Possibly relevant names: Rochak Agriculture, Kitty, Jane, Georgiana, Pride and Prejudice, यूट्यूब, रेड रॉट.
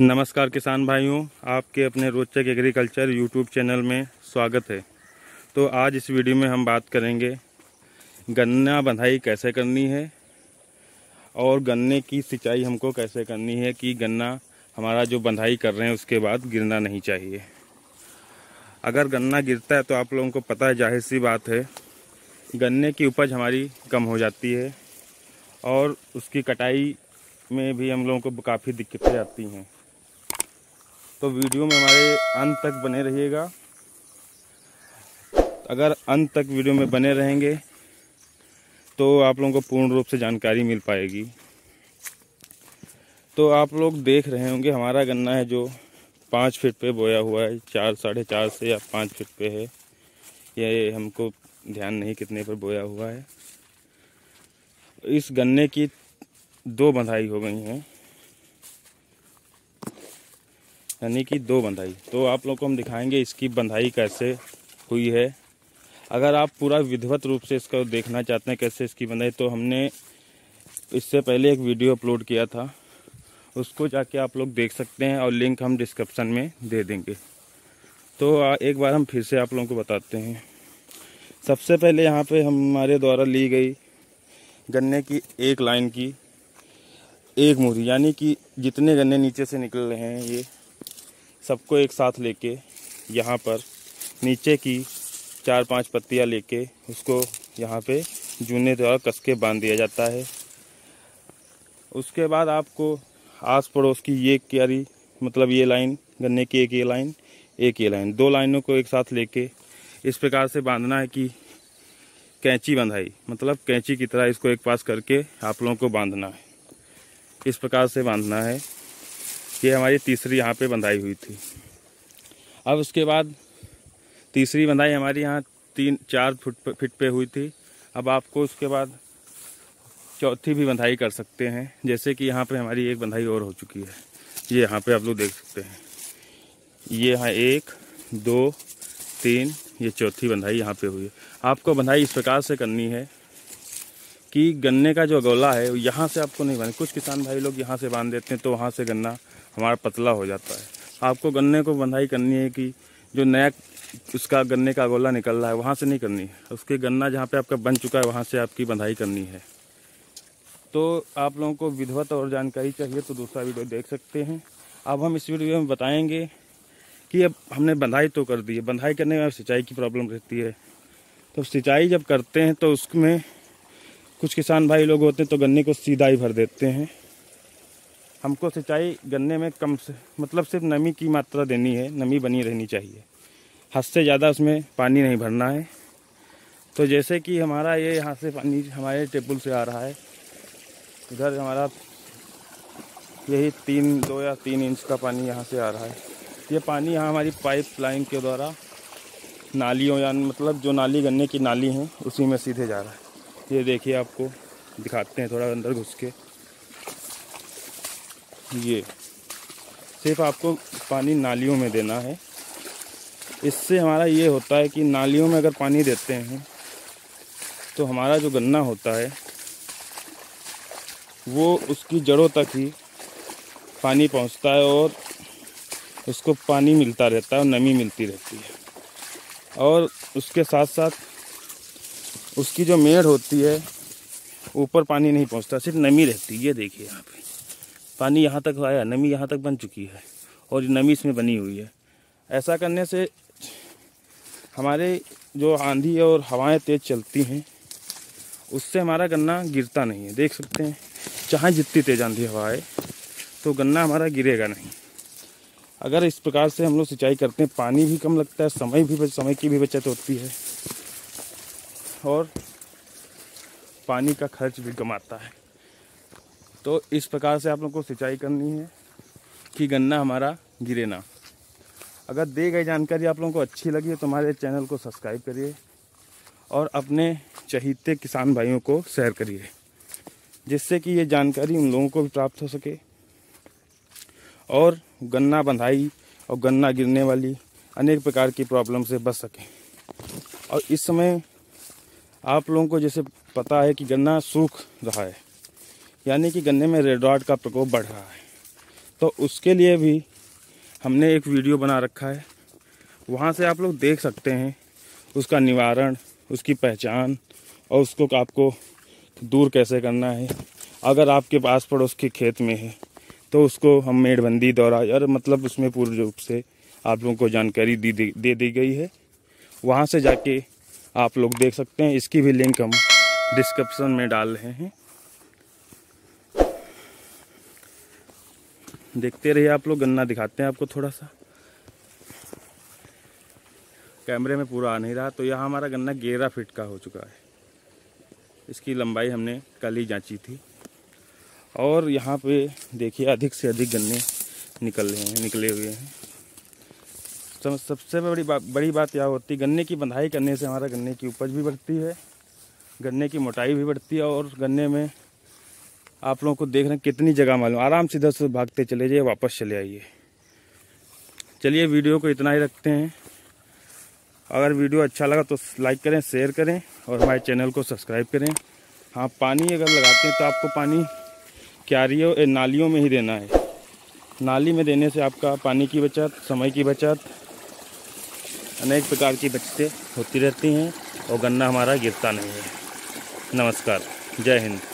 नमस्कार किसान भाइयों, आपके अपने रोचक एग्रीकल्चर यूट्यूब चैनल में स्वागत है। तो आज इस वीडियो में हम बात करेंगे गन्ना बंधाई कैसे करनी है और गन्ने की सिंचाई हमको कैसे करनी है कि गन्ना हमारा जो बंधाई कर रहे हैं उसके बाद गिरना नहीं चाहिए। अगर गन्ना गिरता है तो आप लोगों को पता है, जाहिर सी बात है, गन्ने की उपज हमारी कम हो जाती है और उसकी कटाई में भी हम लोगों को काफ़ी दिक्कतें आती हैं। तो वीडियो में हमारे अंत तक बने रहिएगा। अगर अंत तक वीडियो में बने रहेंगे तो आप लोगों को पूर्ण रूप से जानकारी मिल पाएगी। तो आप लोग देख रहे होंगे हमारा गन्ना है जो 5 फीट पे बोया हुआ है, 4, साढ़े 4 से या 5 फीट पे है, ये हमको ध्यान नहीं कितने पर बोया हुआ है। इस गन्ने की 2 बंधाई हो गई हैं, यानी कि 2 बंधाई। तो आप लोगों को हम दिखाएंगे इसकी बंधाई कैसे हुई है। अगर आप पूरा विधिवत रूप से इसको देखना चाहते हैं कैसे इसकी बंधाई, तो हमने इससे पहले एक वीडियो अपलोड किया था, उसको जाके आप लोग देख सकते हैं और लिंक हम डिस्क्रिप्शन में दे देंगे। तो एक बार हम फिर से आप लोगों को बताते हैं। सबसे पहले यहाँ पे हमारे द्वारा ली गई गन्ने की एक लाइन की एक मुहरी, यानी कि जितने गन्ने नीचे से निकल रहे हैं ये सबको एक साथ लेके यहाँ पर नीचे की 4-5 पत्तियाँ लेके उसको यहाँ पे जूने द्वारा कस के बांध दिया जाता है। उसके बाद आपको आस पड़ोस की ये क्यारी, मतलब ये लाइन गन्ने की एक ये लाइन 2 लाइनों को एक साथ लेके इस प्रकार से बांधना है कि कैंची बंधाई, मतलब कैंची की तरह इसको एक पास करके आप लोगों को बांधना है, इस प्रकार से बांधना है। ये हमारी तीसरी यहाँ पे बंधाई हुई थी। अब उसके बाद तीसरी बंधाई हमारी यहाँ 3-4 फीट पे हुई थी। अब आपको उसके बाद चौथी भी बंधाई कर सकते हैं, जैसे कि यहाँ पे हमारी एक बंधाई और हो चुकी है। ये यहाँ पे आप लोग देख सकते हैं, ये यहाँ 1, 2, 3, ये चौथी बंधाई यहाँ पे हुई है। आपको बंधाई इस प्रकार से करनी है कि गन्ने का जो गोला है यहाँ से आपको नहीं बांधना। कुछ किसान भाई लोग यहाँ से बांध देते हैं तो वहाँ से गन्ना हमारा पतला हो जाता है। आपको गन्ने को बंधाई करनी है कि जो नया उसका गन्ने का गोला निकल रहा है वहाँ से नहीं करनी है, उसके गन्ना जहाँ पे आपका बन चुका है वहाँ से आपकी बंधाई करनी है। तो आप लोगों को विधिवत और जानकारी चाहिए तो दूसरा वीडियो देख सकते हैं। अब हम इस वीडियो में बताएँगे कि अब हमने बंधाई तो कर दी है, बंधाई करने में सिंचाई की प्रॉब्लम रहती है। तो सिंचाई जब करते हैं तो उसमें कुछ किसान भाई लोग होते हैं तो गन्ने को सीधा ही भर देते हैं। हमको सिंचाई गन्ने में कम से, मतलब सिर्फ नमी की मात्रा देनी है, नमी बनी रहनी चाहिए, हद से ज़्यादा उसमें पानी नहीं भरना है। तो जैसे कि हमारा ये यहाँ से पानी हमारे टेबल से आ रहा है, इधर हमारा यही 2 या 3 इंच का पानी यहाँ से आ रहा है। ये पानी यहाँ हमारी पाइप लाइन के द्वारा नालियों, या मतलब जो नाली गन्ने की नाली हैं उसी में सीधे जा रहा है। ये देखिए, आपको दिखाते हैं थोड़ा अंदर घुस के। ये सिर्फ आपको पानी नालियों में देना है। इससे हमारा ये होता है कि नालियों में अगर पानी देते हैं तो हमारा जो गन्ना होता है वो उसकी जड़ों तक ही पानी पहुंचता है और उसको पानी मिलता रहता है और नमी मिलती रहती है। और उसके साथ साथ उसकी जो मेड़ होती है ऊपर पानी नहीं पहुंचता, सिर्फ नमी रहती है। ये देखिए, यहाँ पे पानी यहाँ तक आया, नमी यहाँ तक बन चुकी है और नमी इसमें बनी हुई है। ऐसा करने से हमारे जो आंधी और हवाएं तेज चलती हैं उससे हमारा गन्ना गिरता नहीं है। देख सकते हैं, चाहे जितनी तेज आंधी हवा आए तो गन्ना हमारा गिरेगा नहीं। अगर इस प्रकार से हम लोग सिंचाई करते हैं, पानी भी कम लगता है, समय की भी बचत होती है और पानी का खर्च भी कम आता है। तो इस प्रकार से आप लोगों को सिंचाई करनी है कि गन्ना हमारा गिरे ना। अगर दी गई जानकारी आप लोगों को अच्छी लगी है तो हमारे चैनल को सब्सक्राइब करिए और अपने चहीते किसान भाइयों को शेयर करिए, जिससे कि ये जानकारी उन लोगों को भी प्राप्त हो सके और गन्ना बंधाई और गन्ना गिरने वाली अनेक प्रकार की प्रॉब्लम से बच सकें। और इस समय आप लोगों को जैसे पता है कि गन्ना सूख रहा है, यानी कि गन्ने में रेड रॉट का प्रकोप बढ़ रहा है। तो उसके लिए भी हमने एक वीडियो बना रखा है, वहाँ से आप लोग देख सकते हैं उसका निवारण, उसकी पहचान और उसको आपको दूर कैसे करना है। अगर आपके पास पड़ोस के खेत में है तो उसको हम मेड़बंदी द्वारा यार मतलब उसमें पूर्ण रूप से आप लोगों को जानकारी दे दी गई है। वहाँ से जाके आप लोग देख सकते हैं, इसकी भी लिंक हम डिस्क्रिप्शन में डाल रहे हैं। देखते रहिए आप लोग। गन्ना दिखाते हैं आपको, थोड़ा सा कैमरे में पूरा आ नहीं रहा। तो यहाँ हमारा गन्ना 11 फीट का हो चुका है, इसकी लंबाई हमने कल ही जांची थी। और यहाँ पे देखिए अधिक से अधिक गन्ने निकले हुए हैं। सबसे बड़ी बात यह होती है गन्ने की बंधाई करने से हमारा गन्ने की उपज भी बढ़ती है, गन्ने की मोटाई भी बढ़ती है। और गन्ने में आप लोगों को देख रहे हैं कितनी जगह मालूम, आराम से इधर से भागते चले जाइए, वापस चले आइए। चलिए वीडियो को इतना ही रखते हैं। अगर वीडियो अच्छा लगा तो लाइक करें, शेयर करें और हमारे चैनल को सब्सक्राइब करें। हाँ, पानी अगर लगाते हैं तो आपको पानी क्यारियों नालियों में ही देना है। नाली में देने से आपका पानी की बचत, समय की बचत, अनेक प्रकार की बचतें होती रहती हैं और गन्ना हमारा गिरता नहीं है। नमस्कार, जय हिंद।